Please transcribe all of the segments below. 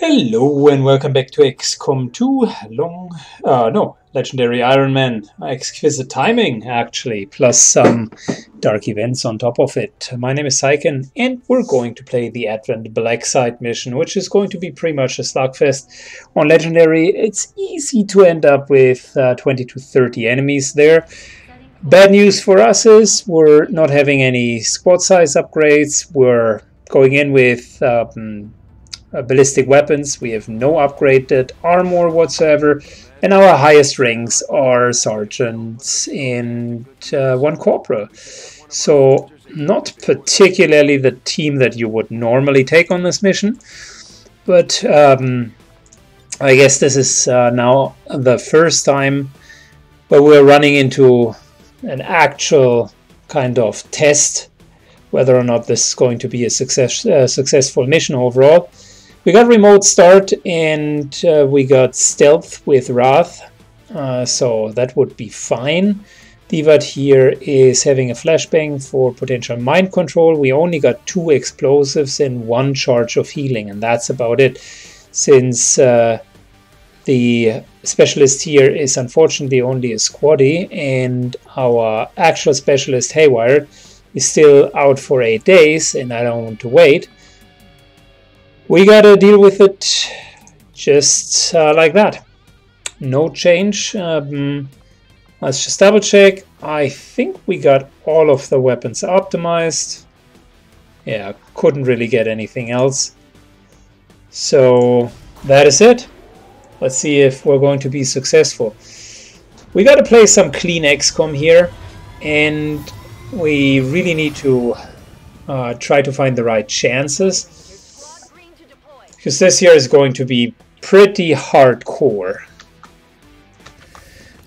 Hello and welcome back to XCOM 2, Legendary Iron Man. Exquisite timing, actually, plus some dark events on top of it. My name is Saiken, and we're going to play the Advent Blacksite mission, which is going to be pretty much a slugfest. On Legendary, it's easy to end up with 20 to 30 enemies there. Bad news for us is we're not having any squad size upgrades. We're going in with ballistic weapons. We have no upgraded armor whatsoever, and our highest ranks are sergeants and one corporal, so not particularly the team that you would normally take on this mission. But I guess this is now the first time where we're running into an actual kind of test whether or not this is going to be a successful mission overall. We got remote start, and we got stealth with Wrath, so that would be fine. Divad here is having a flashbang for potential mind control. We only got 2 explosives and 1 charge of healing, and that's about it, since the specialist here is unfortunately only a squaddy, and our actual specialist Haywire is still out for 8 days, and I don't want to wait. We gotta deal with it just like that. No change. Let's just double check. I think we got all of the weapons optimized. Yeah, couldn't really get anything else. So that is it. Let's see if we're going to be successful. We gotta play some clean XCOM here, and we really need to try to find the right chances, because this here is going to be pretty hardcore.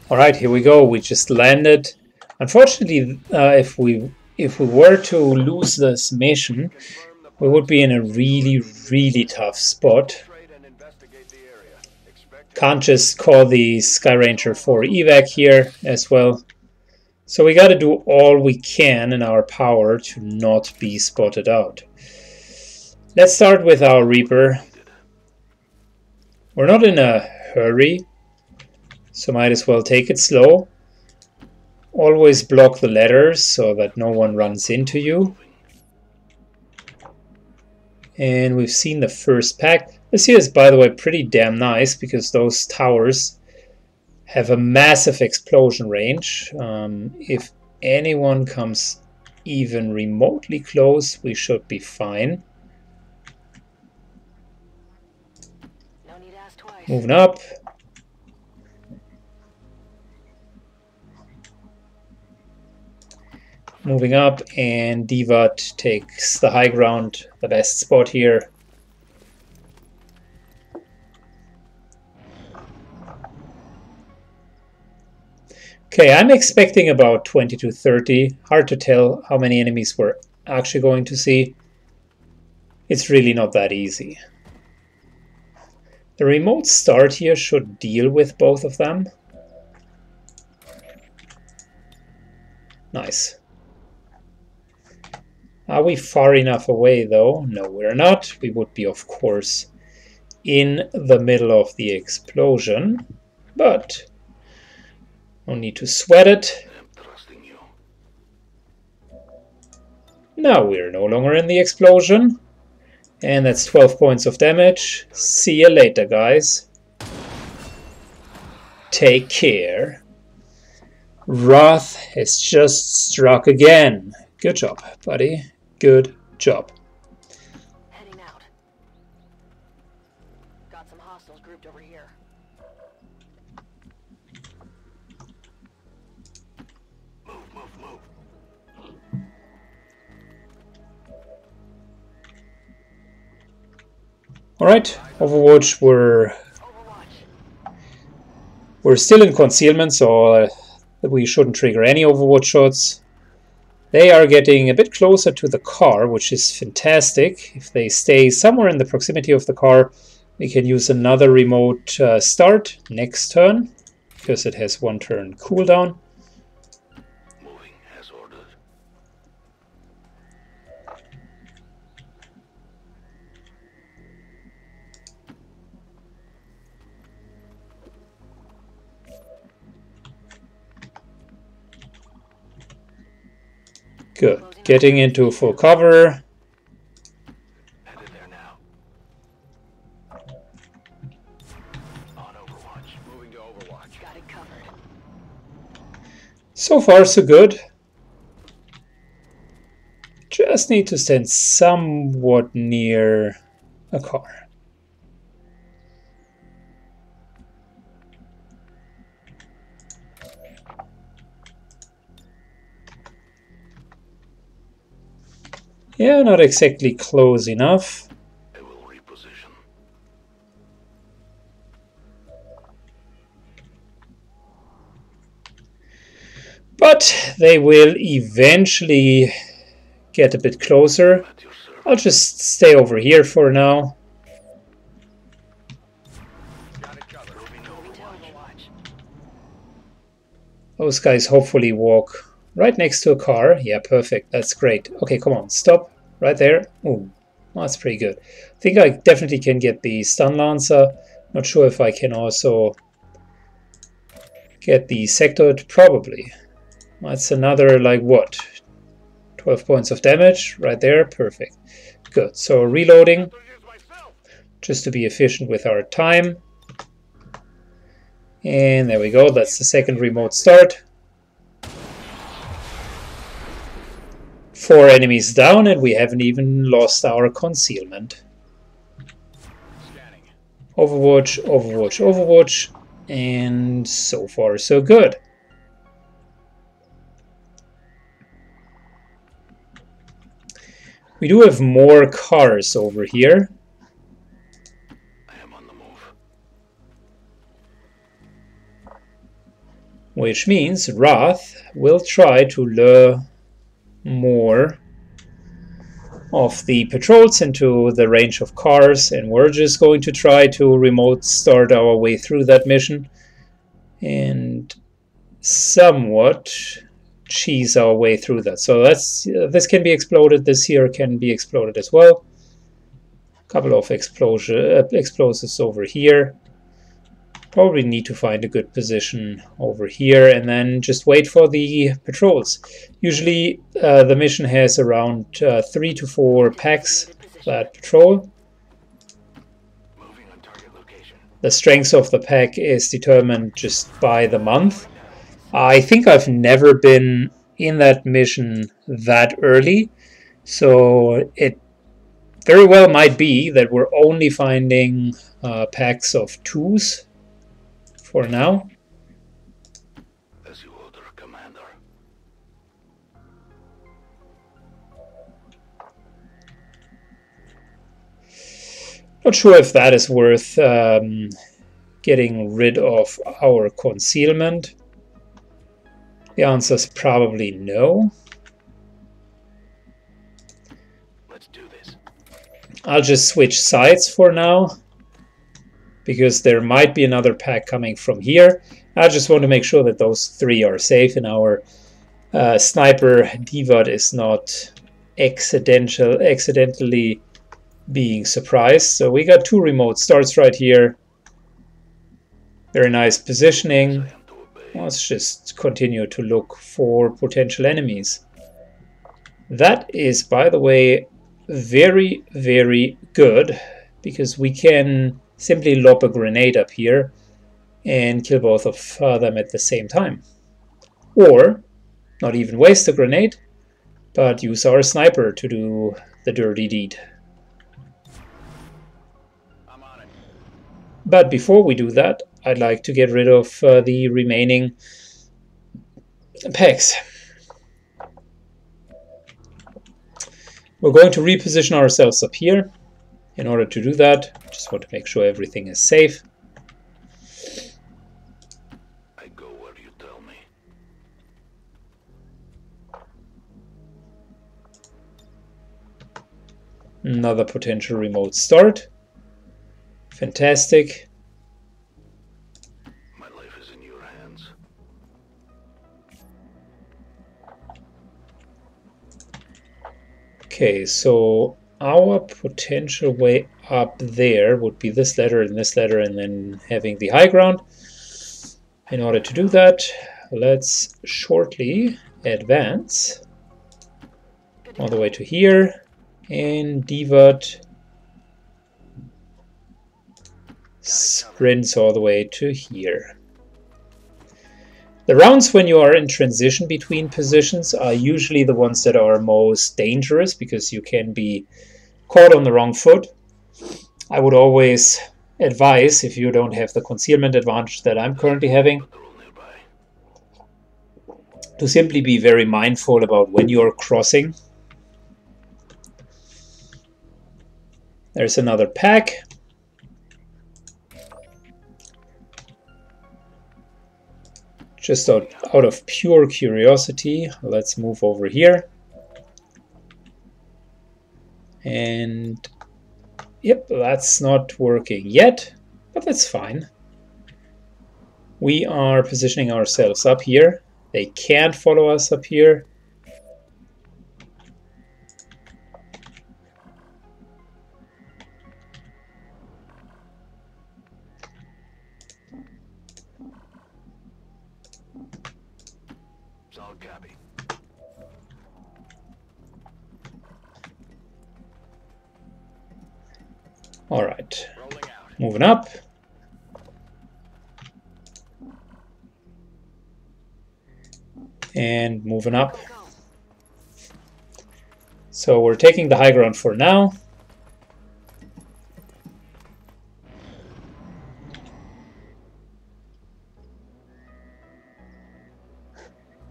Alright, here we go. We just landed. Unfortunately, if we were to lose this mission, we would be in a really, really tough spot. Can't just call the Sky Ranger for evac here as well. So we gotta do all we can in our power to not be spotted out. Let's start with our Reaper. We're not in a hurry, so might as well take it slow. Always block the ladders so that no one runs into you. And we've seen the first pack. This here is, by the way, pretty damn nice, because those towers have a massive explosion range. If anyone comes even remotely close, we should be fine. Moving up. Moving up, and Divad takes the high ground, the best spot here. Okay, I'm expecting about 20 to 30. Hard to tell how many enemies we're actually going to see. It's really not that easy. The remote start here should deal with both of them. Nice. Are we far enough away though? No, we're not. We would be, of course, in the middle of the explosion, but no need to sweat it. Now we're no longer in the explosion. And that's 12 points of damage. See you later, guys. Take care. Wrath has just struck again. Good job, buddy. Good job. Heading out. Got some hostiles grouped over here. Move. Alright, Overwatch, we're still in concealment, so we shouldn't trigger any Overwatch shots. They are getting a bit closer to the car, which is fantastic. If they stay somewhere in the proximity of the car, we can use another remote start next turn, because it has 1 turn cooldown. Good. Getting into full cover. Head in there now. On Overwatch. Moving to Overwatch. Got it covered. So far, so good. Just need to stand somewhat near a car. Yeah, not exactly close enough. I will reposition. But they will eventually get a bit closer. I'll just stay over here for now. Those guys hopefully walk right next to a car. Yeah, perfect. That's great. Okay, come on. Stop. Right there. Ooh, that's pretty good. I think I definitely can get the Stun Lancer. Not sure if I can also get the Sectoid. Probably. That's another, like, what? 12 points of damage. Right there. Perfect. Good. So, reloading. Just to be efficient with our time. And there we go. That's the second remote start. 4 enemies down, and we haven't even lost our concealment. Overwatch, Overwatch, Overwatch, and so far so good. We do have more cars over here. I am on the move. Which means Wrath will try to lure more of the patrols into the range of cars, and we're just going to try to remote start our way through that mission and somewhat cheese our way through that. So that's this can be exploded, this here can be exploded as well. A couple of explosives over here. Probably need to find a good position over here and then just wait for the patrols. Usually the mission has around 3 to 4 packs that patrol. The strength of the pack is determined just by the month. I think I've never been in that mission that early, so it very well might be that we're only finding packs of 2s. For now. As you order, Commander. Not sure if that is worth getting rid of our concealment. The answer is probably no. Let's do this. I'll just switch sides for now, because there might be another pack coming from here. I just want to make sure that those 3 are safe and our sniper Divad is not accidentally being surprised. So we got 2 remote starts right here. Very nice positioning. Let's just continue to look for potential enemies. That is, by the way, very, very good, because we can simply lob a grenade up here and kill both of them at the same time. Or not even waste a grenade, but use our sniper to do the dirty deed. I'm on it. But before we do that, I'd like to get rid of the remaining packs. We're going to reposition ourselves up here. In order to do that, just want to make sure everything is safe. I go where you tell me. Another potential remote start. Fantastic. My life is in your hands. Okay, so our potential way up there would be this ladder, and then having the high ground. In order to do that, let's shortly advance all the way to here and divert sprints all the way to here. The rounds when you are in transition between positions are usually the ones that are most dangerous because you can be caught on the wrong foot. I would always advise, if you don't have the concealment advantage that I'm currently having, to simply be very mindful about when you're crossing. There's another pack. Just out of pure curiosity, let's move over here. And yep, that's not working yet, but that's fine. We are positioning ourselves up here. They can't follow us up here. All right, moving up. And moving up. So we're taking the high ground for now.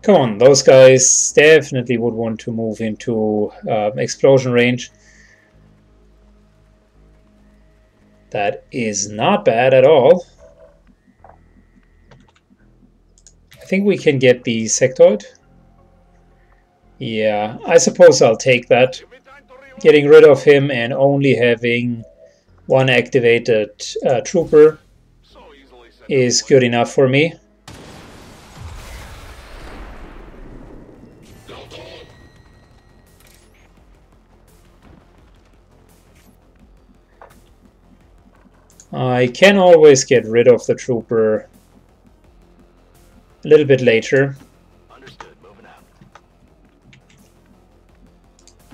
Come on, those guys definitely would want to move into explosion range. That is not bad at all. I think we can get the sectoid. Yeah, I suppose I'll take that. Getting rid of him and only having one activated trooper is good enough for me. I can always get rid of the trooper a little bit later. Understood. Moving out.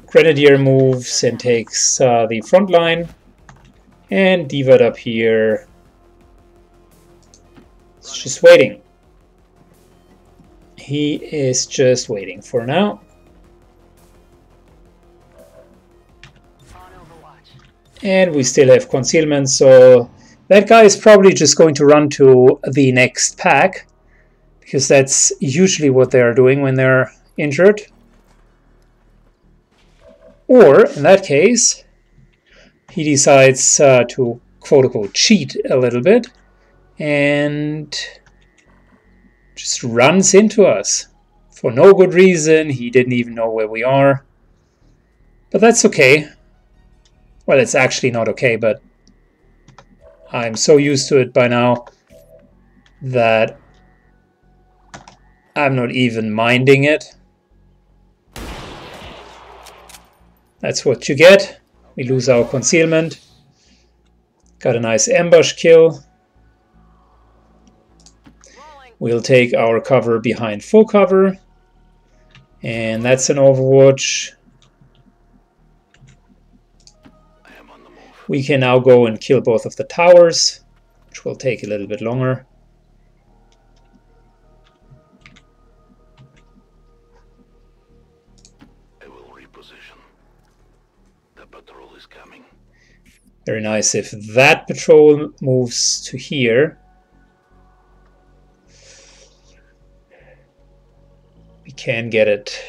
Grenadier moves and takes the front line, and divert up here. He's just waiting. He is just waiting for now. And we still have concealment, so that guy is probably just going to run to the next pack, because that's usually what they are doing when they're injured. Or, in that case, he decides to quote-unquote cheat a little bit and just runs into us. For no good reason, he didn't even know where we are. But that's okay. Well, it's actually not okay, but I'm so used to it by now that I'm not even minding it. That's what you get. We lose our concealment. Got a nice ambush kill. We'll take our cover behind full cover. And that's an overwatch. We can now go and kill both of the towers, which will take a little bit longer. I will reposition. The patrol is coming. Very nice. If that patrol moves to here, we can get it.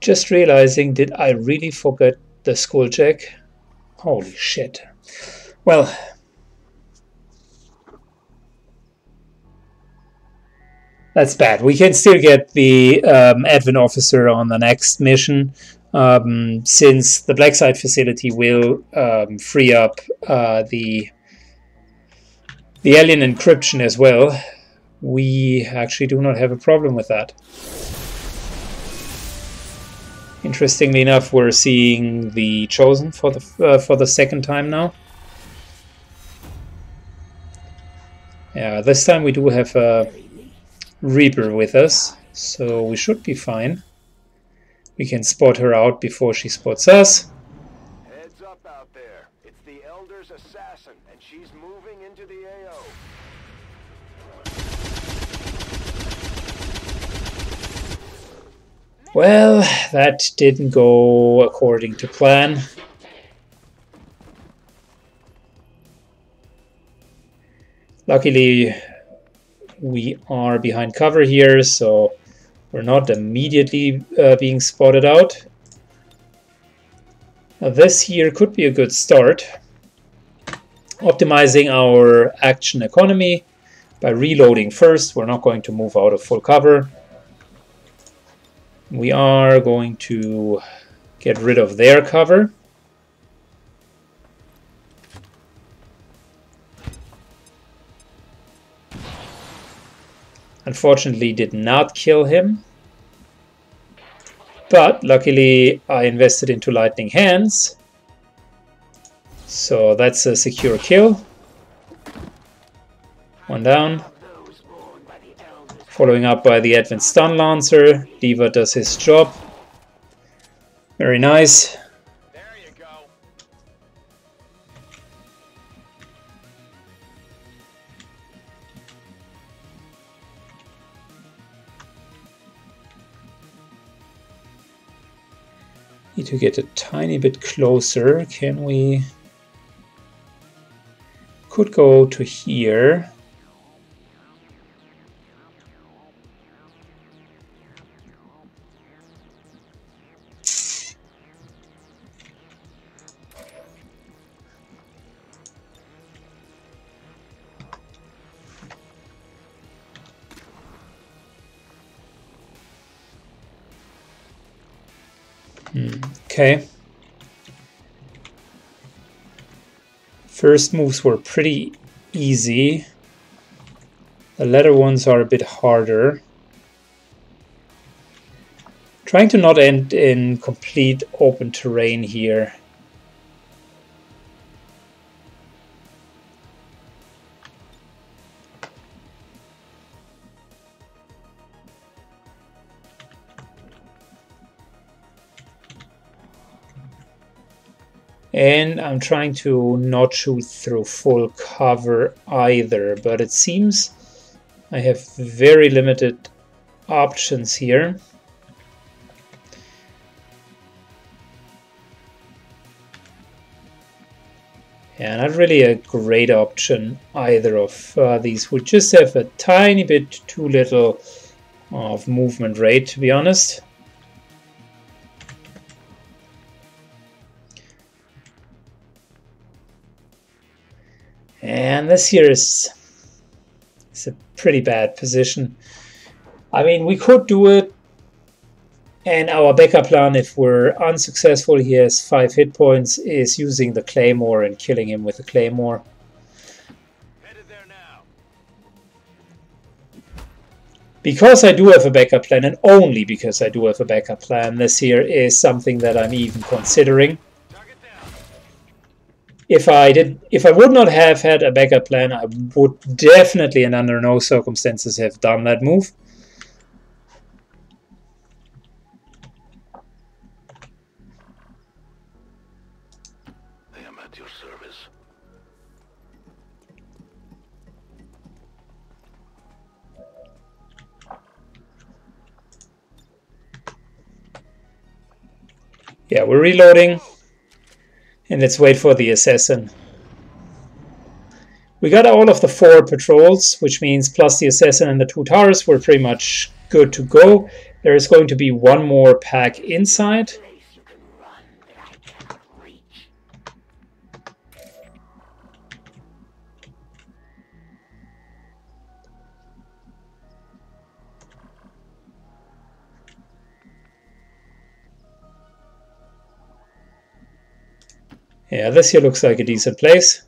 Just realizing, did I really forget the Skulljack? Holy shit. Well, that's bad. We can still get the Advent officer on the next mission, since the Blacksite facility will free up the alien encryption as well. We actually do not have a problem with that. Interestingly enough, we're seeing the Chosen for the second time now. Yeah, this time we do have a Reaper with us, so we should be fine. We can spot her out before she spots us. Heads up out there. It's the Elder's assassin, and she's moving into the AO. Well, that didn't go according to plan. Luckily, we are behind cover here, so we're not immediately being spotted out. Now, this here could be a good start. Optimizing our action economy by reloading first. We're not going to move out of full cover. We are going to get rid of their cover. Unfortunately, did not kill him. But luckily, I invested into Lightning Hands. So that's a secure kill. One down. Following up by the Advent Stun Lancer. Diva does his job. Very nice. There you go. Need to get a tiny bit closer. Can we? Could go to here. Okay. First moves were pretty easy. The latter ones are a bit harder. Trying to not end in complete open terrain here. And I'm trying to not shoot through full cover either, but it seems I have very limited options here. Yeah, not really a great option either of these. We just have a tiny bit too little of movement rate, to be honest. And this here is a pretty bad position. I mean, we could do it. And our backup plan, if we're unsuccessful, he has 5 hit points, is using the Claymore and killing him with the Claymore. Headed there now. Because I do have a backup plan, and only because I do have a backup plan, this here is something that I'm even considering. If I would not have had a backup plan, I would definitely and under no circumstances have done that move. I am at your service. Yeah, we're reloading. And let's wait for the assassin. We got all of the 4 patrols, which means plus the assassin and the 2 towers, we're pretty much good to go. There is going to be one more pack inside. Yeah, this here looks like a decent place.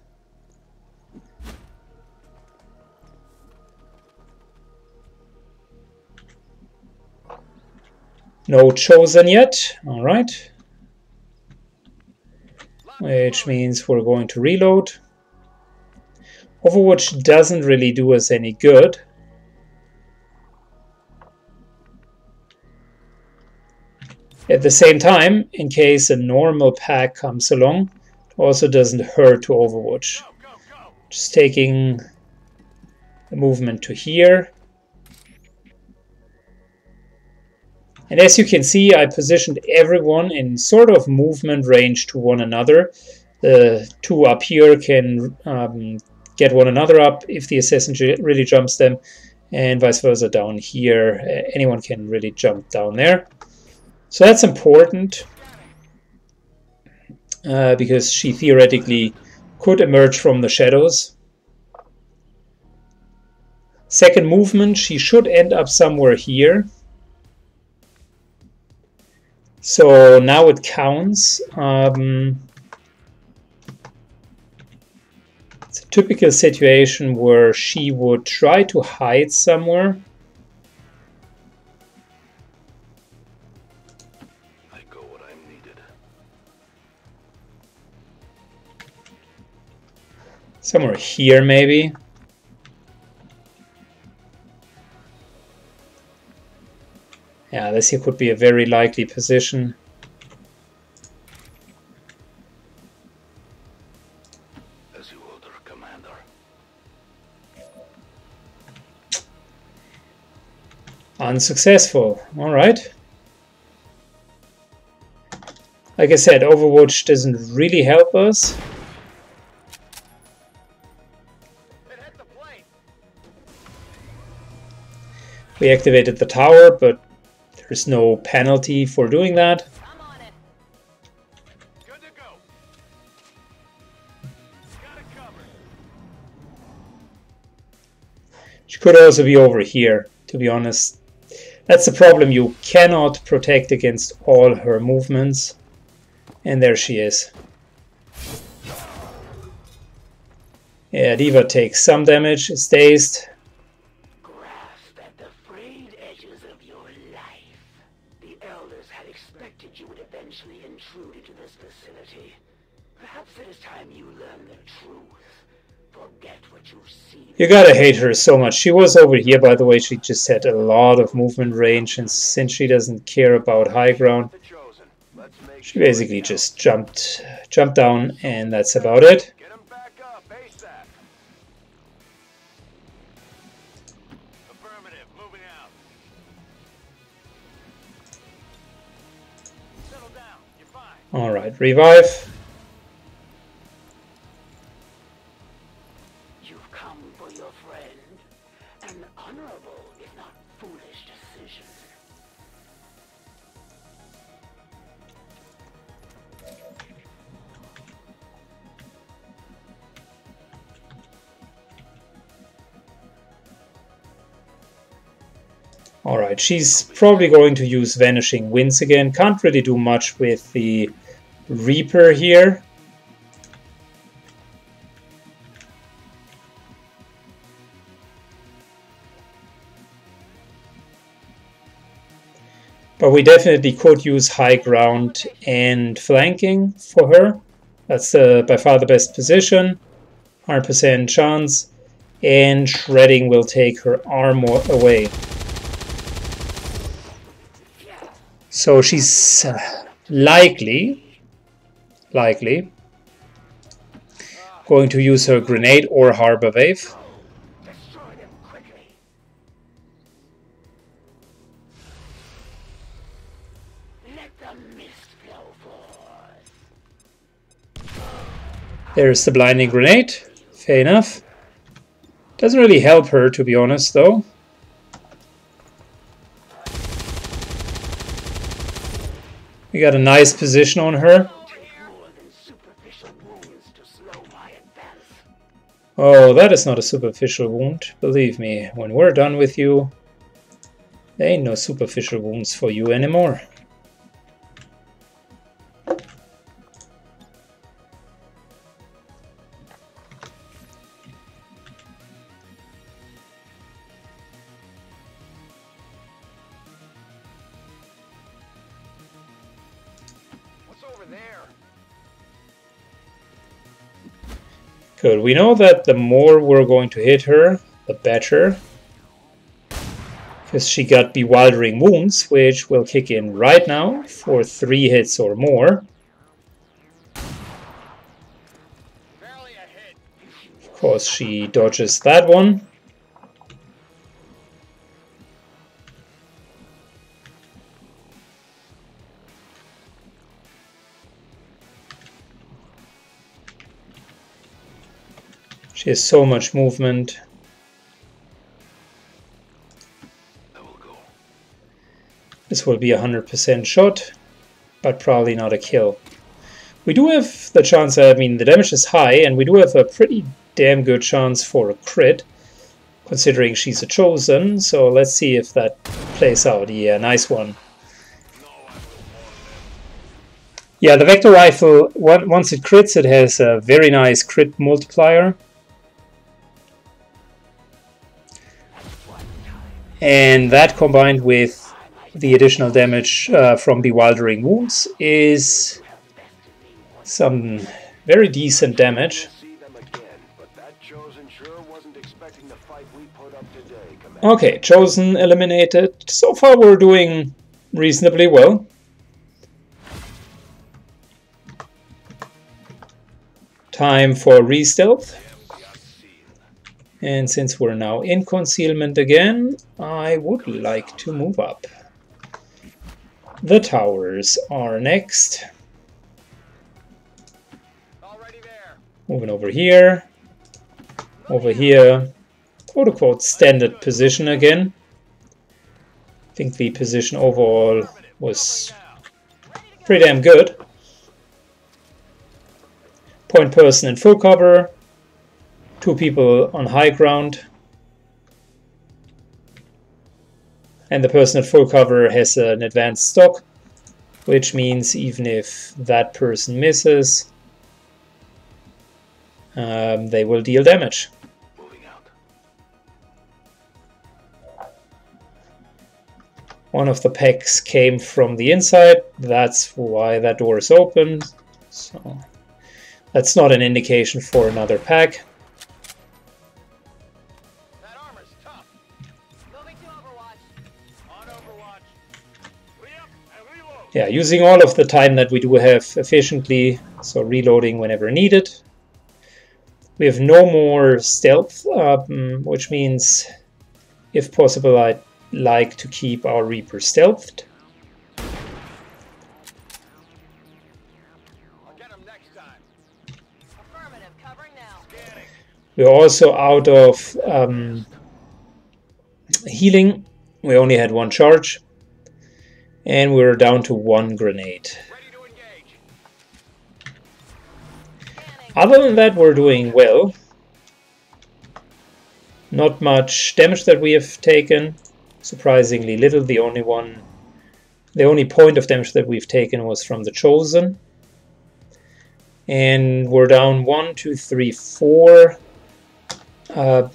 No Chosen yet. All right. Which means we're going to reload. Overwatch doesn't really do us any good. At the same time, in case a normal pack comes along, also doesn't hurt to overwatch. Just taking the movement to here. And as you can see, I positioned everyone in sort of movement range to one another. The two up here can get one another up if the assassin really jumps them, and vice versa down here. Anyone can really jump down there. So that's important because she theoretically could emerge from the shadows. Second movement, she should end up somewhere here. So now it counts. It's a typical situation where she would try to hide somewhere. I go what I'm needed. Somewhere here, maybe. Yeah, this here could be a very likely position. As you order, Commander. Unsuccessful. All right. Like I said, Overwatch doesn't really help us. We activated the tower, but there's no penalty for doing that. I'm on it. Good to go. Got it covered. She could also be over here, to be honest. That's the problem. You cannot protect against all her movements. And there she is. Yeah, Diva takes some damage, is dazed. You gotta hate her so much. She was over here, by the way. She just had a lot of movement range, and since she doesn't care about high ground, she basically just jumped down, and that's about it. All right, revive. Alright, she's probably going to use Vanishing Winds again. Can't really do much with the Reaper here. But we definitely could use high ground and flanking for her. That's by far the best position. 100% chance. And shredding will take her armor away. So she's likely going to use her grenade or harbor wave. There's the blinding grenade. Fair enough. Doesn't really help her, to be honest, though. We got a nice position on her. Oh, that is not a superficial wound. Believe me, when we're done with you, there ain't no superficial wounds for you anymore. Good. We know that the more we're going to hit her, the better. because she got Bewildering Wounds, which will kick in right now for 3 hits or more. Of course, she dodges that one. She has so much movement. This will be a 100% shot, but probably not a kill. We do have the chance, I mean, the damage is high, and we do have a pretty damn good chance for a crit, considering she's a Chosen, so let's see if that plays out. Yeah, nice one. Yeah, the Vector Rifle, once it crits, it has a very nice crit multiplier. And that combined with the additional damage from Bewildering Wounds is some very decent damage. Okay, Chosen eliminated. So far we're doing reasonably well. Time for re-stealth. And since we're now in concealment again, I would like to move up. The towers are next. Already there. Moving over here. Over here. Quote unquote standard position again. I think the position overall was pretty damn good. Point person in full cover. 2 people on high ground. And the person at full cover has an advanced stock, which means even if that person misses, they will deal damage. One of the packs came from the inside, that's why that door is open. So that's not an indication for another pack. Yeah, using all of the time that we do have efficiently, so reloading whenever needed. We have no more stealth, which means, if possible, I'd like to keep our Reaper stealthed. I'll get him next time. Affirmative, covering now. We're also out of healing. We only had 1 charge. And we're down to 1 grenade. Other than that, we're doing well. Not much damage that we have taken. Surprisingly little. The only point of damage that we've taken was from the Chosen. And we're down 1, 2, 3, 4. Oh,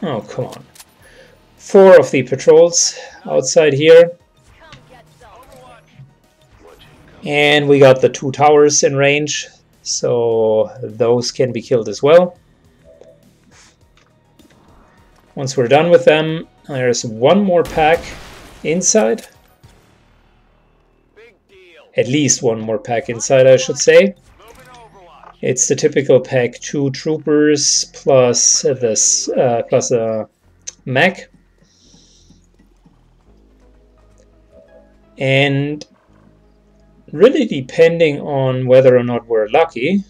come on. 4 of the patrols outside here, and we got the 2 towers in range, so those can be killed as well. Once we're done with them, there's 1 more pack inside, at least 1 more pack inside, I should say. It's the typical pack: 2 troopers plus this plus a mech. And really, depending on whether or not we're lucky,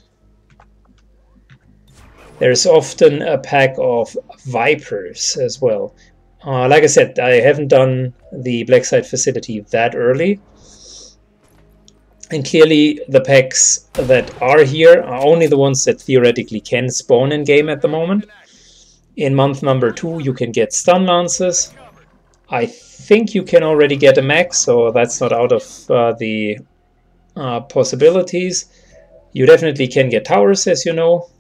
there's often a pack of Vipers as well. Like I said, I haven't done the Blacksite facility that early. And clearly, the packs that are here are only the ones that theoretically can spawn in game at the moment. In month number 2, you can get Stun Lancers. I think you can already get a mech, so that's not out of the possibilities. You definitely can get towers, as you know.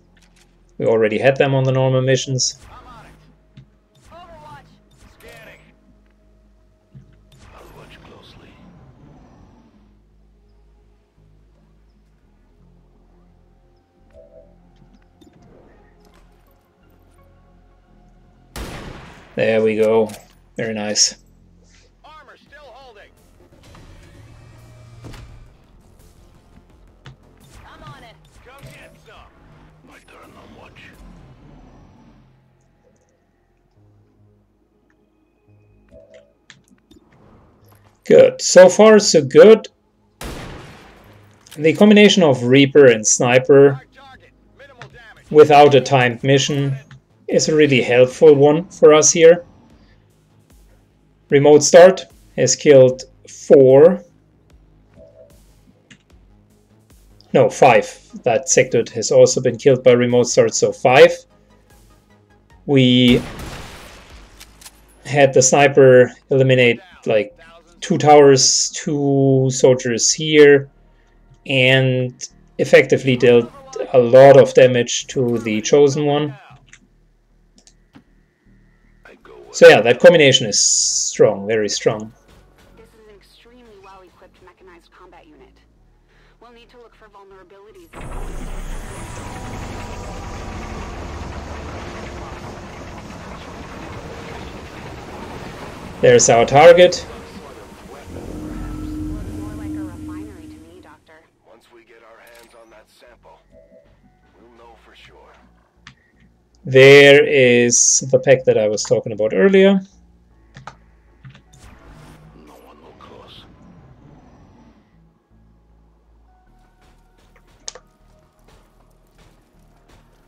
We already had them on the normal missions. There we go. Very nice. Armor still holding. I'm on it. Come get some. My turn on watch. Good. So far, so good. The combination of Reaper and Sniper without a timed mission is a really helpful one for us here. Remote start has killed five. That Sectoid has also been killed by remote start, so 5. We had the Sniper eliminate like 2 towers, 2 soldiers here, and effectively dealt a lot of damage to the Chosen one. So yeah, that combination is strong, very strong. This is an extremely well-equipped mechanized combat unit. We'll need to look for vulnerabilities. There's our target. There is the pack that I was talking about earlier. No one will close.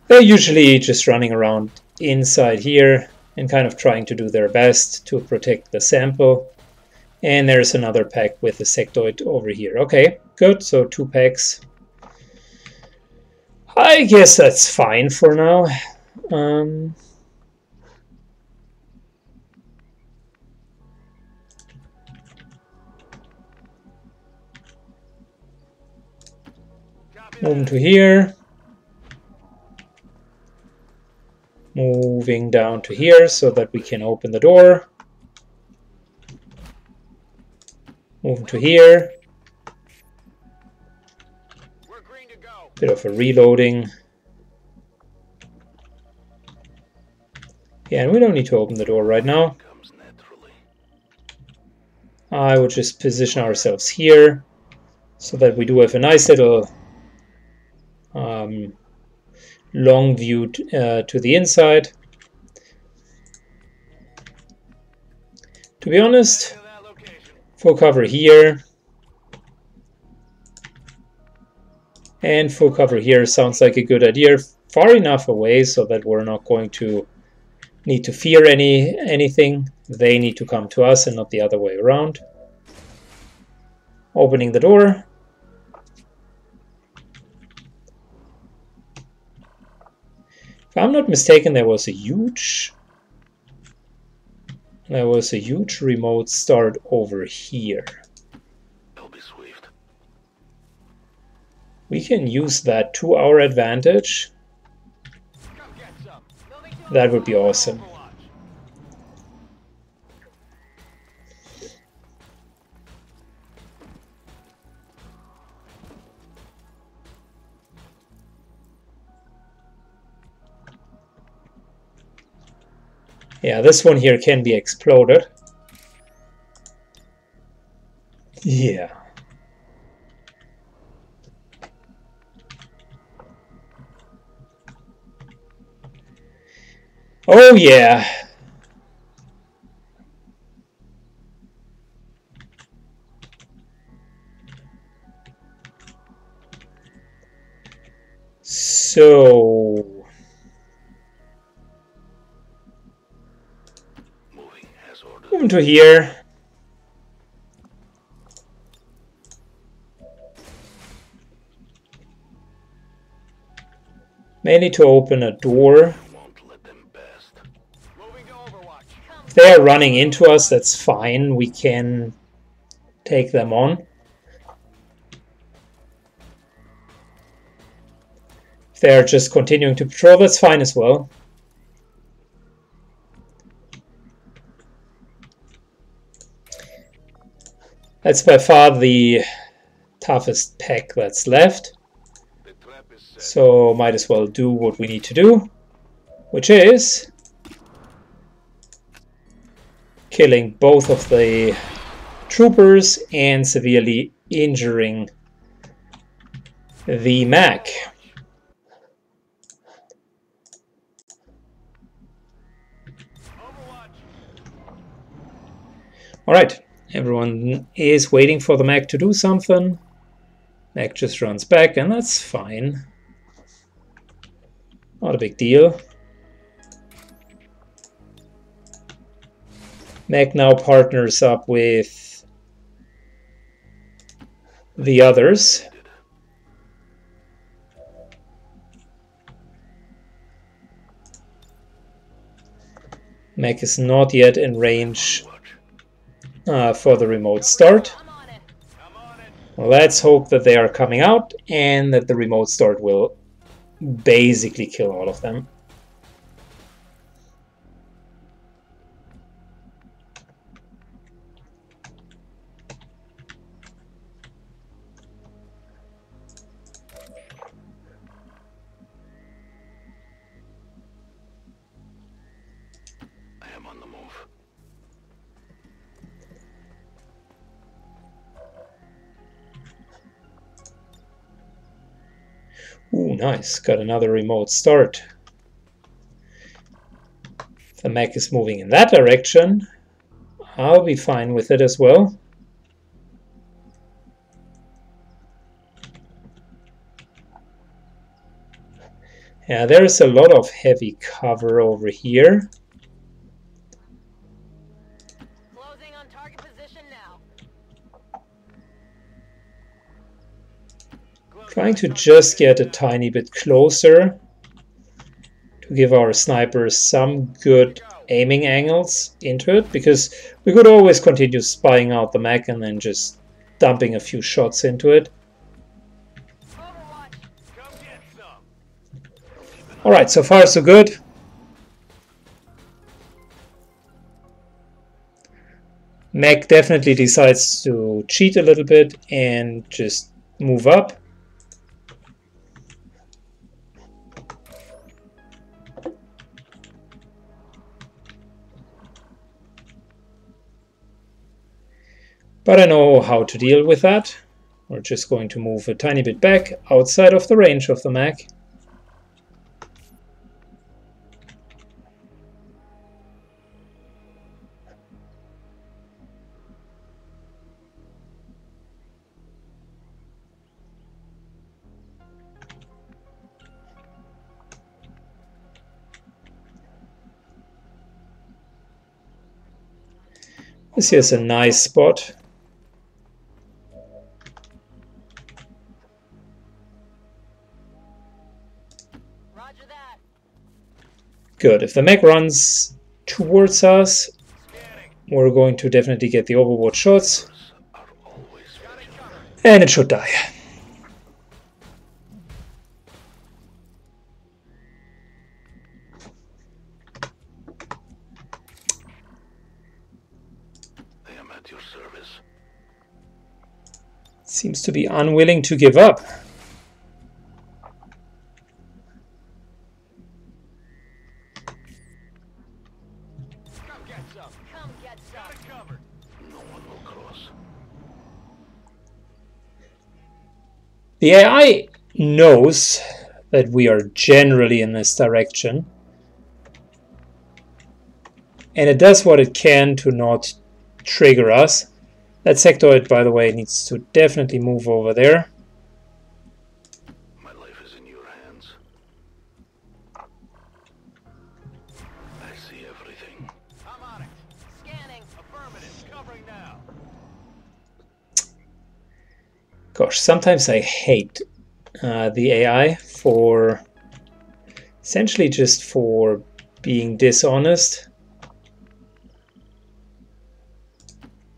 They're usually just running around inside here and kind of trying to do their best to protect the sample. And there's another pack with the Sectoid over here. Okay, good. So 2 packs. I guess that's fine for now. Moving to here, moving down to here so that we can open the door, moving to here, bit of a reloading. Yeah, and we don't need to open the door right now. I would just position ourselves here so that we do have a nice little long view to the inside. To be honest, full cover here and full cover here sounds like a good idea. Far enough away so that we're not going to need to fear anything. They need to come to us and not the other way around. Opening the door. If I'm not mistaken, there was a huge remote start over here. We can use that to our advantage. That would be awesome. Yeah, this one here can be exploded. Yeah. Oh yeah. So moving to here. May need to open a door. They're running into us, that's fine. We can take them on. If they're just continuing to patrol, that's fine as well. That's by far the toughest pack that's left. So might as well do what we need to do, which is killing both of the troopers and severely injuring the Mac. Alright, everyone is waiting for the Mac to do something. Mac just runs back, and that's fine. Not a big deal. Mac now partners up with the others. Mac is not yet in range for the remote start. Let's hope that they are coming out and that the remote start will basically kill all of them. Ooh, nice. Got another remote start. If the Mac is moving in that direction, I'll be fine with it as well. Yeah, there is a lot of heavy cover over here. Closing on target position now. Trying to just get a tiny bit closer to give our snipers some good aiming angles into it, because we could always continue spying out the Mac and then just dumping a few shots into it. Alright, so far so good. Mac definitely decides to cheat a little bit and just move up. But I know how to deal with that. We're just going to move a tiny bit back outside of the range of the Mac. This here's a nice spot. Good. If the Mac runs towards us, we're going to definitely get the overwatch shots. And it should die. I am at your service. Seems to be unwilling to give up. The AI knows that we are generally in this direction, and it does what it can to not trigger us. That sectoid, by the way, needs to definitely move over there. My life is in your hands. I see everything. I'm on it. Scanning. Affirmative. Covering now. Gosh, sometimes I hate the AI for essentially just for being dishonest.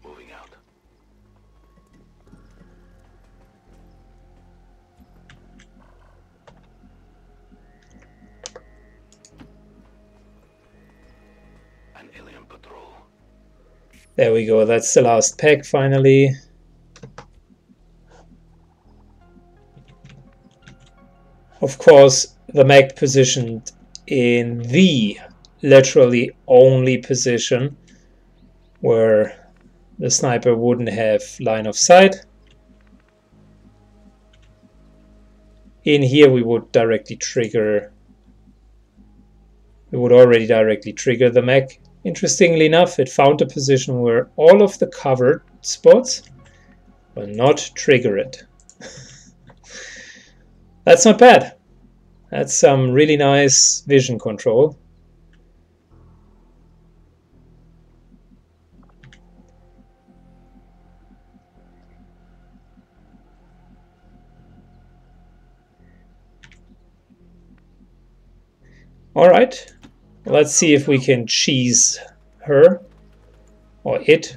Moving out. An alien patrol. There we go. That's the last pack finally. Of course, the Mac positioned in the literally only position where the sniper wouldn't have line of sight. In here we would directly trigger, it would already directly trigger the mech. Interestingly enough, it found a position where all of the covered spots will not trigger it. That's not bad. That's some really nice vision control. All right, let's see if we can cheese her or it.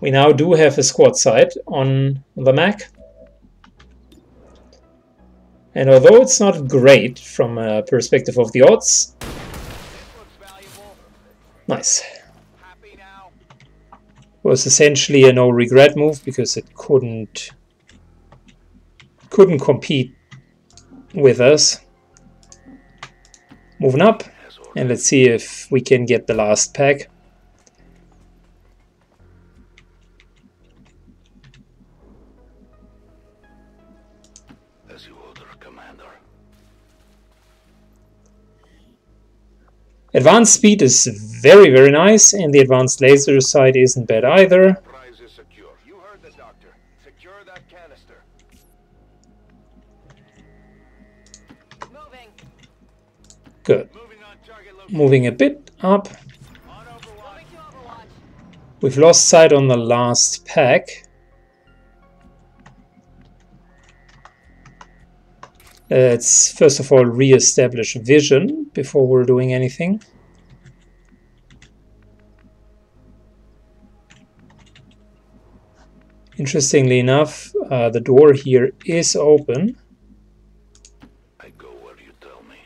We now do have a squad sight on the mech. And although it's not great from a perspective of the odds, nice. It was essentially a no-regret move because it couldn't compete with us. Moving up, and let's see if we can get the last pack. Advanced speed is very, very nice, and the advanced laser sight isn't bad either. You heard the doctor. Secure that canister. Moving. Good. Moving a bit up. We've lost sight on the last pack. Let's first of all re-establish vision before we're doing anything. Interestingly enough, the door here is open. I go where you tell me.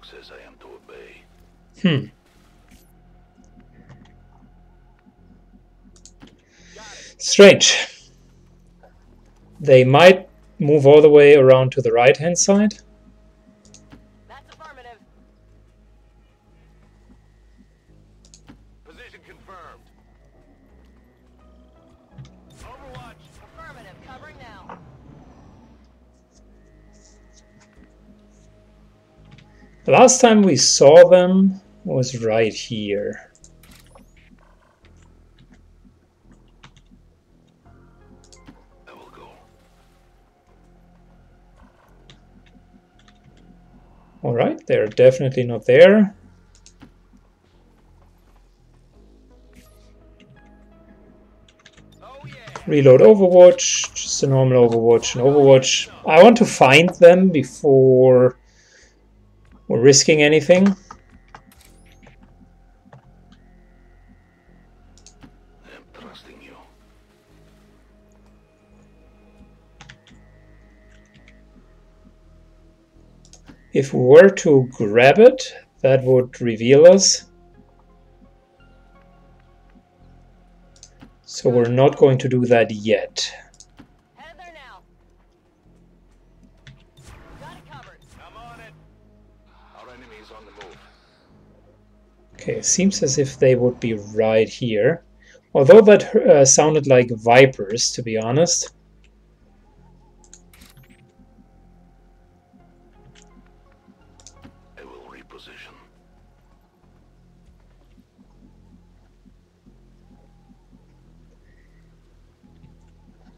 Says I am to obey. Strange. They might move all the way around to the right hand side. That's affirmative. Position confirmed. Overwatch. Affirmative. Covering now. The last time we saw them was right here. I will go. All right, they're definitely not there. Oh, yeah. Reload Overwatch, just a normal Overwatch and Overwatch. I want to find them before we're risking anything. I'm trusting you. If we were to grab it, that would reveal us. So we're not going to do that yet. Okay, seems as if they would be right here. Although that sounded like vipers, to be honest. I will reposition.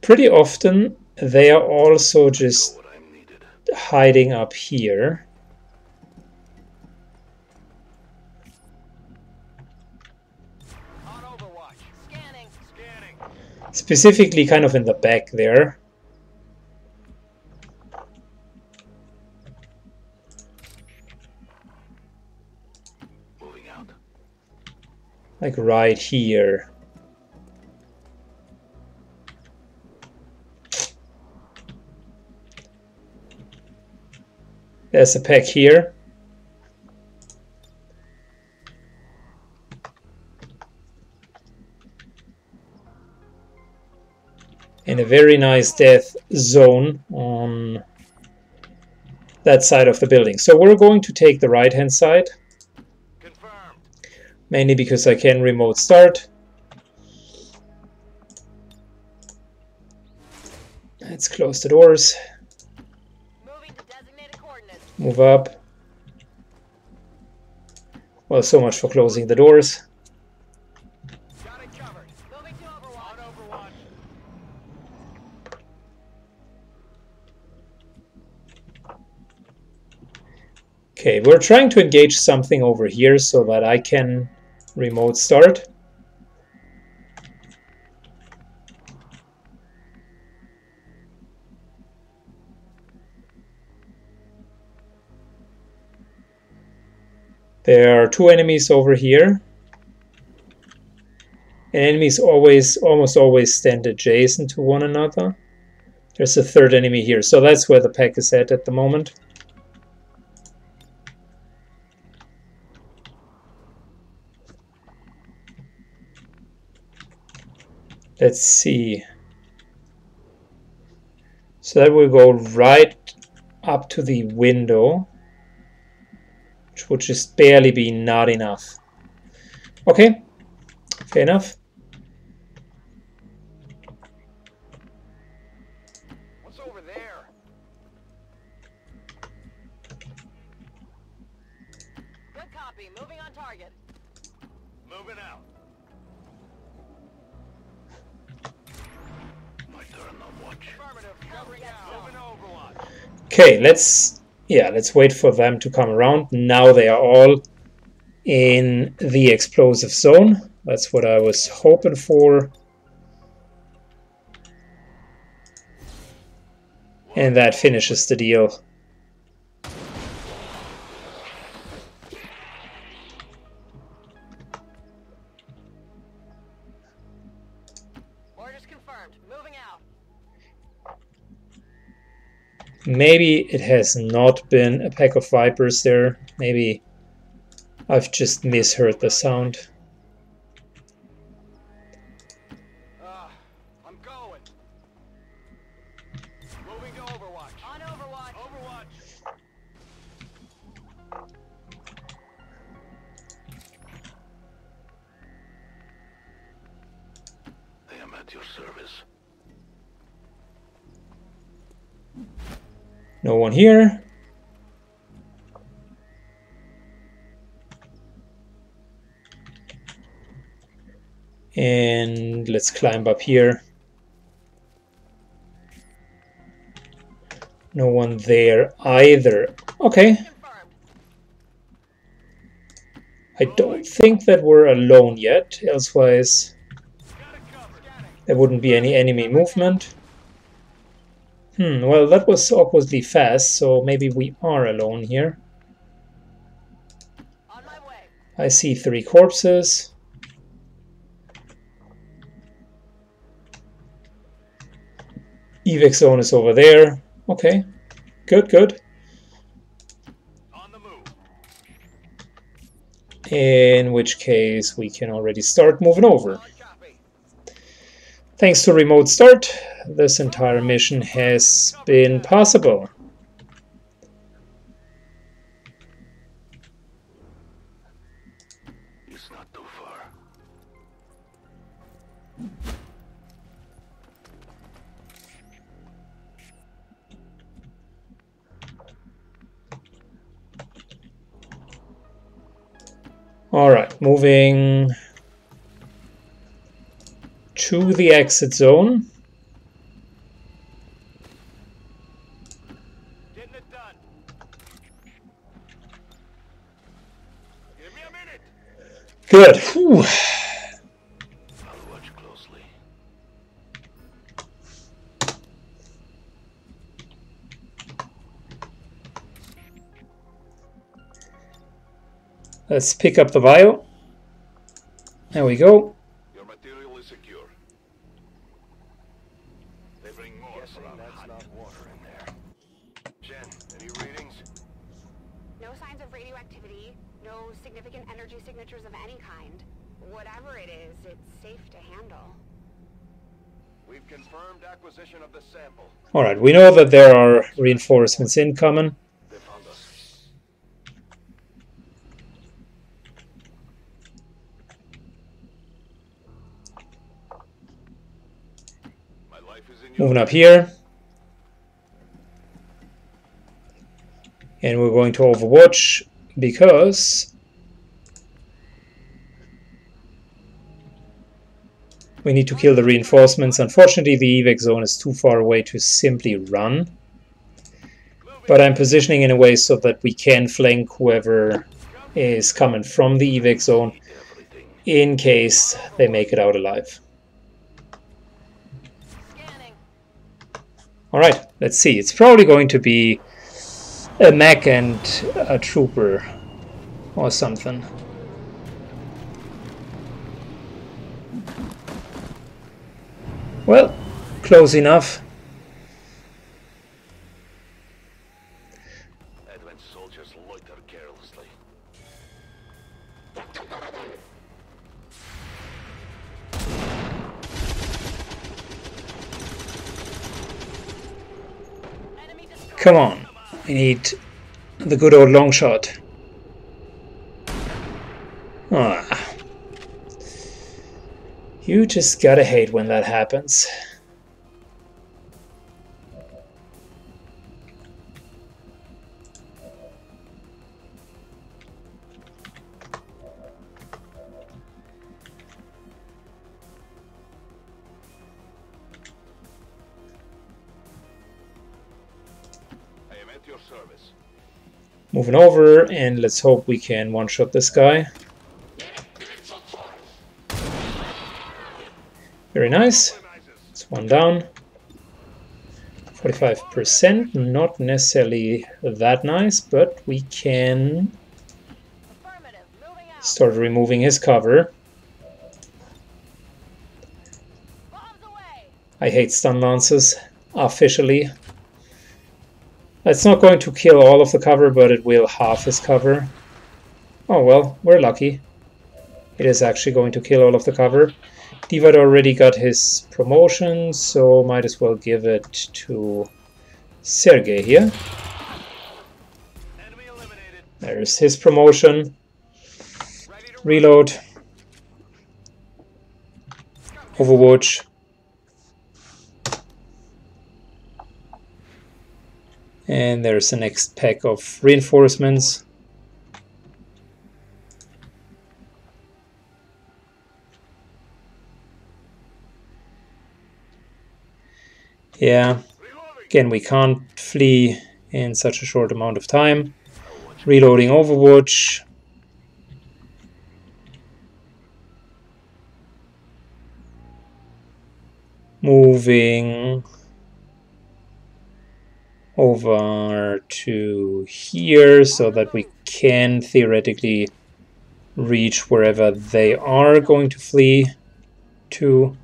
Pretty often they are also just hiding up here. Specifically kind of in the back there. Moving out. Like right here. There's a pack here. in a very nice death zone on that side of the building. So we're going to take the right hand side. Confirm. Mainly because I can remote start. Let's close the doors. Moving to designated coordinates. Move up. Well, so much for closing the doors. Got it covered. Moving to overwatch. On overwatch. Okay, we're trying to engage something over here so that I can remote start. There are two enemies over here. And enemies almost always stand adjacent to one another. There's a third enemy here, so that's where the pack is at the moment. Let's see. So that will go right up to the window, which would just barely be not enough. Okay, fair enough. What's over there? Good copy. Moving on target. Moving out. My turn on watch. Affirmative. Covering out. Moving overwatch. Okay, let's wait for them to come around. Now they are all in the explosive zone. That's what I was hoping for. And that finishes the deal. Maybe it has not been a pack of Vipers there. Maybe I've just misheard the sound. I'm going. Moving to overwatch. On overwatch. Overwatch. I am at your service. No one here. And let's climb up here. No one there either. Okay. I don't think that we're alone yet. Elsewise, there wouldn't be any enemy movement. Well, that was awkwardly fast, so maybe we are alone here. On my way. I see three corpses. Evex zone is over there. Okay, good, good. On the move. In which case, we can already start moving over. Thanks to remote start, this entire mission has been possible. It's not too far. All right, moving to the exit zone. Getting it done. Give me a minute. Good. Whew. I'll watch closely. Let's pick up the vial. There we go. Confirmed acquisition of the sample. All right, we know that there are reinforcements incoming. Moving up here. And we're going to overwatch because we need to kill the reinforcements. Unfortunately, the evac zone is too far away to simply run. But I'm positioning in a way so that we can flank whoever is coming from the evac zone in case they make it out alive. Alright, let's see. It's probably going to be a mech and a trooper or something. Well, close enough. Advent soldiers loiter carelessly. Come on, we need the good old long shot. Ah. You just gotta hate when that happens. Moving over, and let's hope we can one-shot this guy. Very nice. It's one down. 45%, not necessarily that nice, but we can start removing his cover. I hate stun lancers, officially. It's not going to kill all of the cover, but it will half his cover. Oh well, we're lucky. It is actually going to kill all of the cover. Divad already got his promotion, so might as well give it to Sergei here. There's his promotion. Reload. Overwatch. And there's the next pack of reinforcements. Yeah, again, we can't flee in such a short amount of time. Reloading Overwatch. Moving over to here so that we can theoretically reach wherever they are going to flee to.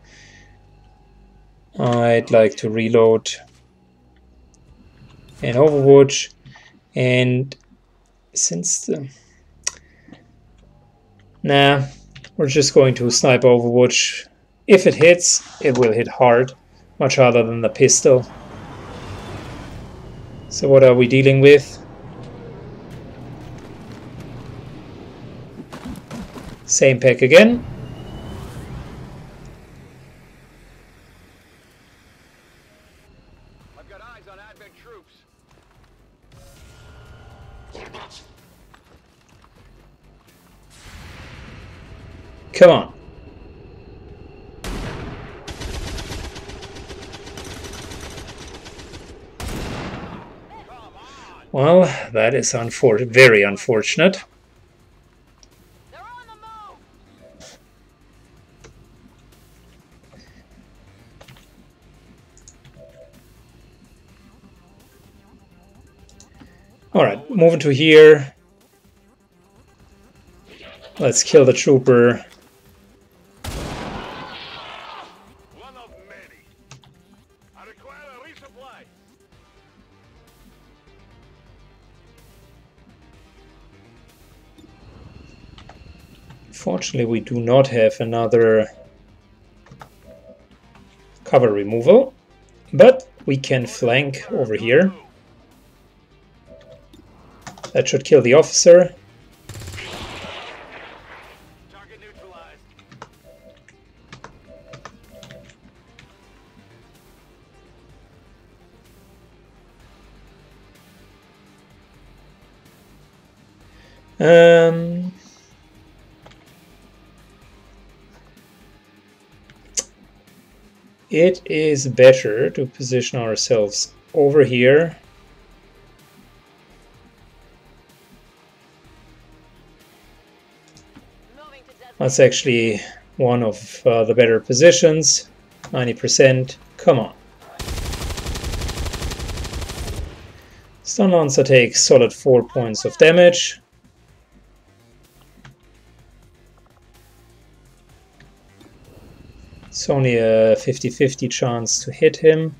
I'd like to reload and overwatch, and since the... Nah, we're just going to snipe overwatch. If it hits, it will hit hard, much harder than the pistol. So what are we dealing with? Same pack again. I've got eyes on Advent troops. Come on. Well, that is very unfortunate. They're on the move. All right, moving to here. Let's kill the trooper. One of many. I require a resupply. Fortunately, we do not have another cover removal, but we can flank over here. That should kill the officer. It is better to position ourselves over here. That's actually one of the better positions. 90%. Come on. Stun Lancer takes solid 4 points of damage. It's only a 50-50 chance to hit him.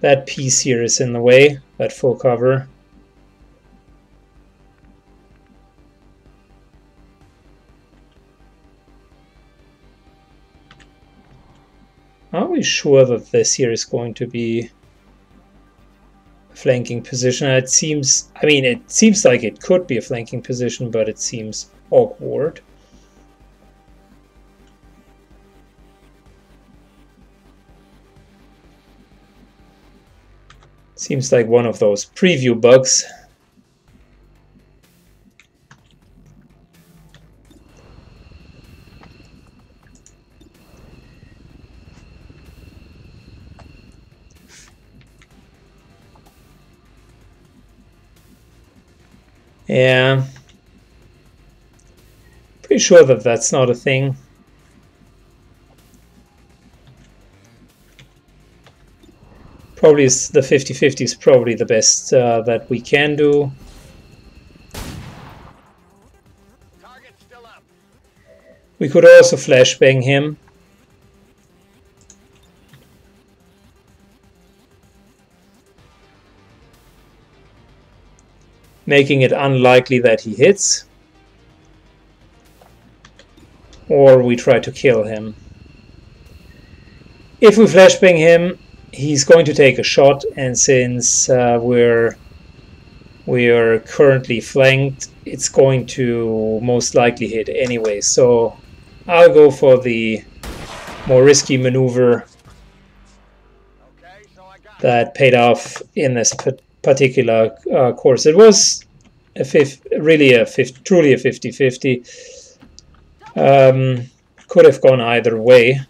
That piece here is in the way, that full cover. Are we sure that this here is going to be a flanking position? It seems, I mean, it seems like it could be a flanking position, but it seems awkward. Seems like one of those preview bugs. Yeah, pretty sure that that's not a thing. Probably the 50-50 is probably the best that we can do. Target still up. We could also flashbang him. Making it unlikely that he hits. Or we try to kill him. If we flashbang him, he's going to take a shot, and since we are currently flanked, it's going to most likely hit anyway. So I'll go for the more risky maneuver that paid off in this particular course. It was truly a 50-50. Could have gone either way.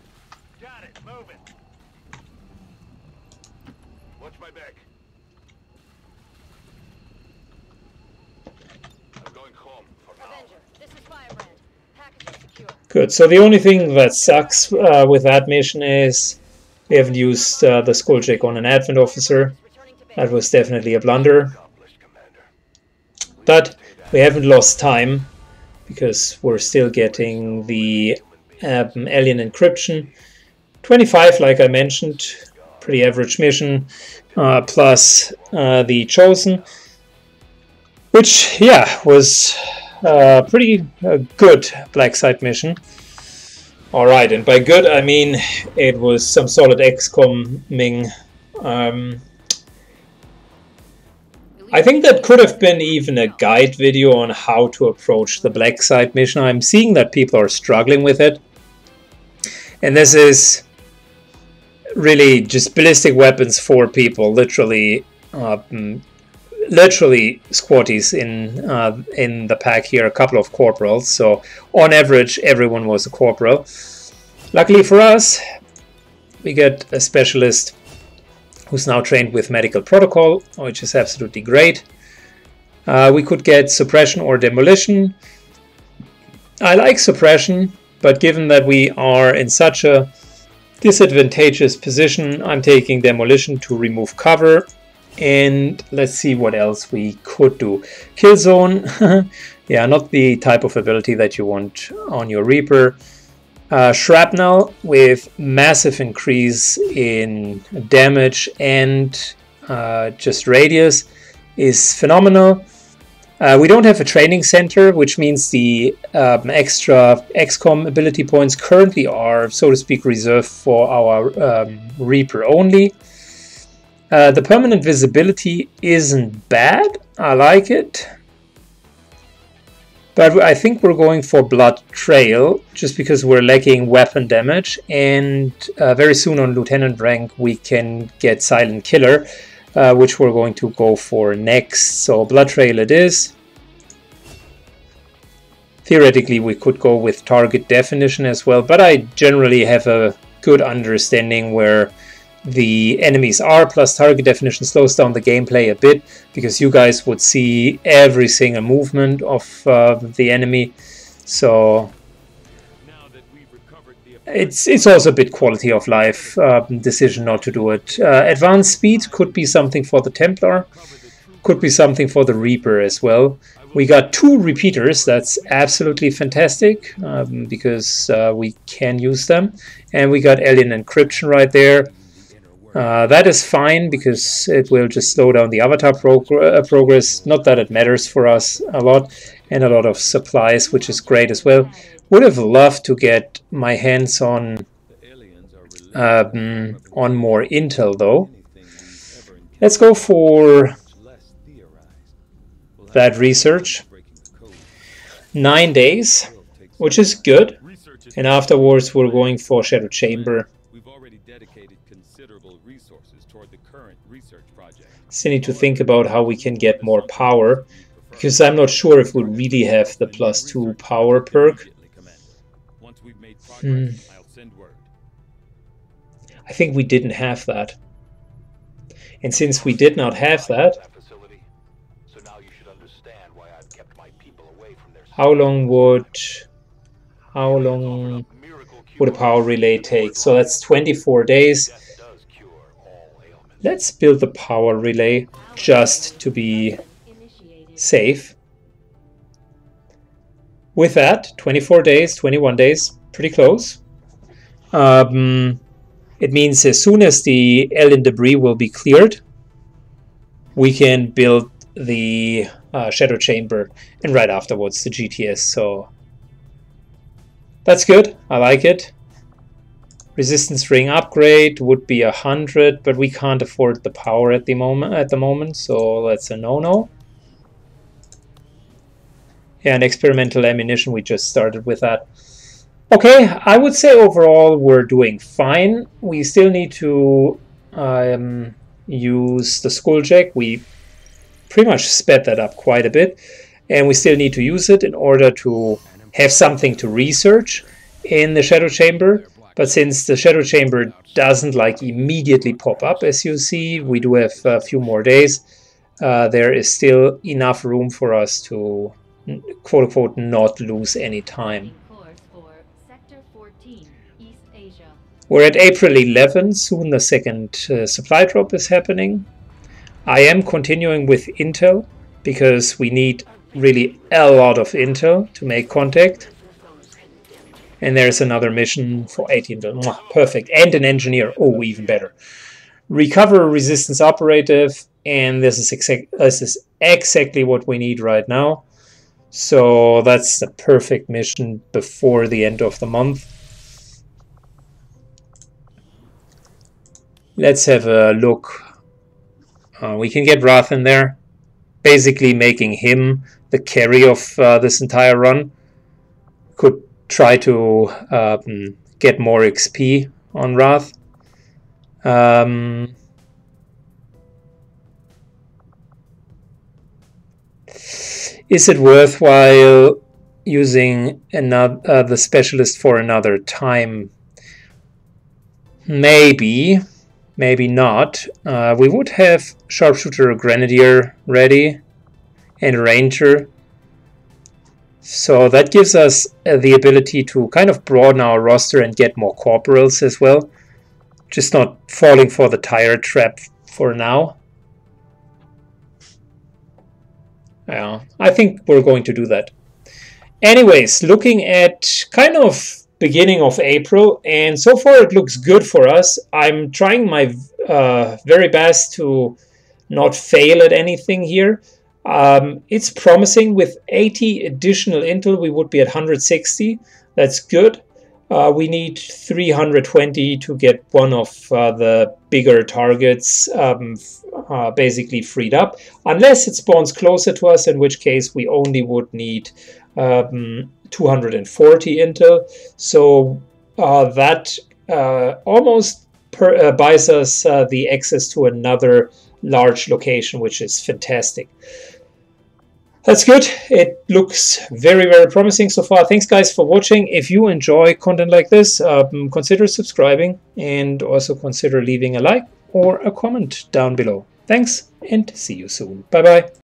Good, so the only thing that sucks with that mission is we haven't used the Skulljack on an Advent officer. That was definitely a blunder. But we haven't lost time because we're still getting the alien encryption. 25, like I mentioned, pretty average mission, plus the Chosen, which, yeah, was pretty good Blacksite mission. Alright, and by good I mean it was some solid XCOM-ing. I think that could have been even a guide video on how to approach the Blacksite mission. I'm seeing that people are struggling with it. And this is really just ballistic weapons for people, literally. Literally squaddies in the pack here, a couple of corporals, so on average everyone was a corporal. Luckily for us, we get a specialist who's now trained with medical protocol, which is absolutely great. We could get suppression or demolition. I like suppression, but given that we are in such a disadvantageous position, I'm taking demolition to remove cover. And let's see what else we could do. Kill zone. Yeah, not the type of ability that you want on your Reaper. Shrapnel with massive increase in damage and just radius is phenomenal. We don't have a training center, which means the extra XCOM ability points currently are, so to speak, reserved for our Reaper only. The permanent visibility isn't bad, I like it. But I think we're going for Blood Trail, just because we're lacking weapon damage, and very soon on Lieutenant rank we can get Silent Killer, which we're going to go for next. So Blood Trail it is. Theoretically we could go with Target Definition as well, but I generally have a good understanding where the enemies are, plus Target Definition slows down the gameplay a bit, because you guys would see every single movement of the enemy. So it's also a bit quality of life decision not to do it. Advanced Speed could be something for the Templar, could be something for the Reaper as well. We got 2 repeaters, that's absolutely fantastic, because we can use them. And we got Alien Encryption right there. That is fine, because it will just slow down the Avatar progress. Not that it matters for us a lot. And a lot of supplies, which is great as well. Would have loved to get my hands on more intel, though. Let's go for that research. 9 days, which is good. And afterwards we're going for Shadow Chamber. Still need to think about how we can get more power, because I'm not sure if we really have the +2 power perk. I think we didn't have that, and since we did not have that, how long would a power relay take? So that's 24 days. Let's build the power relay just to be safe. With that, 24 days, 21 days, pretty close. It means as soon as the alien debris will be cleared, we can build the Shadow Chamber, and right afterwards the GTS. So that's good, I like it. Resistance ring upgrade would be 100, but we can't afford the power at the moment. So that's a no-no. Yeah, and experimental ammunition, we just started with that. Okay, I would say overall we're doing fine. We still need to use the Skulljack. We pretty much sped that up quite a bit, and we still need to use it in order to have something to research in the Shadow Chamber. But since the Shadow Chamber doesn't like immediately pop up, as you see, we do have a few more days. There is still enough room for us to, quote unquote, not lose any time. We're at April 11, soon the second supply drop is happening. I am continuing with intel, because we need really a lot of intel to make contact. And there's another mission for 18. Perfect. And an engineer. Oh, even better. Recover resistance operative. And this is exactly what we need right now. So that's the perfect mission before the end of the month. Let's have a look. We can get Wrath in there. Basically making him the carry of this entire run. Could try to get more XP on Wrath. Is it worthwhile using another the Specialist for another time? Maybe, maybe not. We would have Sharpshooter or Grenadier ready, and Ranger. So that gives us the ability to kind of broaden our roster and get more corporals as well. Just not falling for the tire trap for now. Yeah, I think we're going to do that. Anyways, looking at kind of beginning of April, and so far it looks good for us. I'm trying my very best to not fail at anything here. It's promising. With 80 additional intel, we would be at 160. That's good. We need 320 to get one of the bigger targets basically freed up, unless it spawns closer to us, in which case we only would need 240 intel. So that almost buys us the access to another large location, which is fantastic. That's good. It looks very, very promising so far. Thanks, guys, for watching. If you enjoy content like this, consider subscribing and also consider leaving a like or a comment down below. Thanks, and see you soon. Bye-bye.